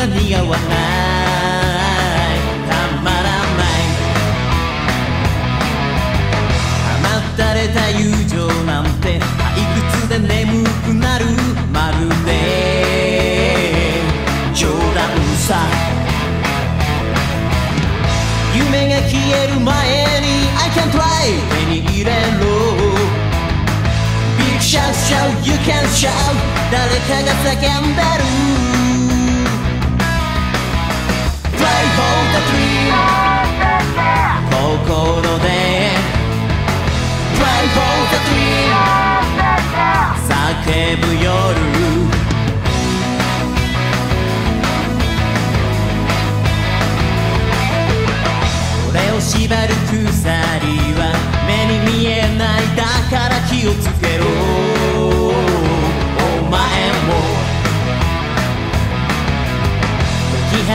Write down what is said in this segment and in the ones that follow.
は似合わないたまらない放たれた友情なんて退屈で眠くなるまるで冗談さ夢が消える前に I can try 手に入れろ Big shout shout you can shout 誰かが叫んでる縛る鎖は目に見えないだから気をつけろお前も解き放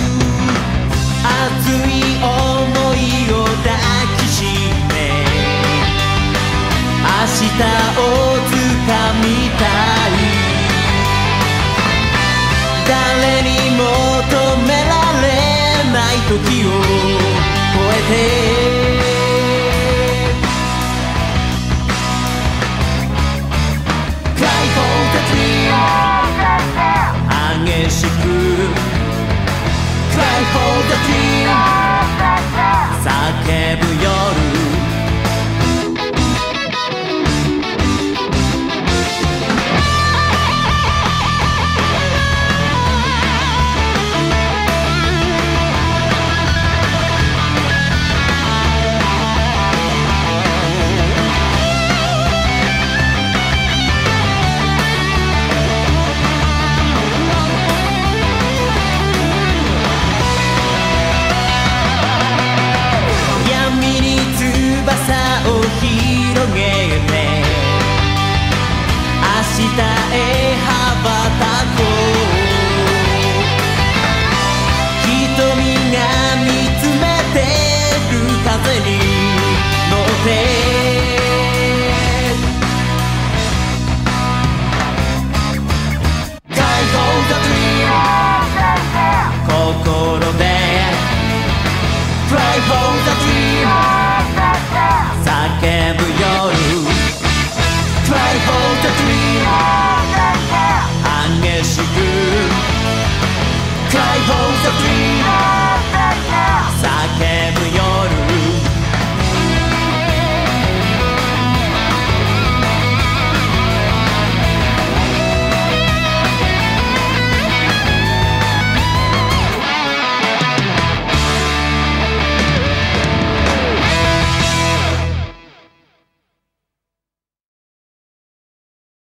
熱い想いを抱きしめ明日をつかみたい誰にも止められない時を超えて明日へ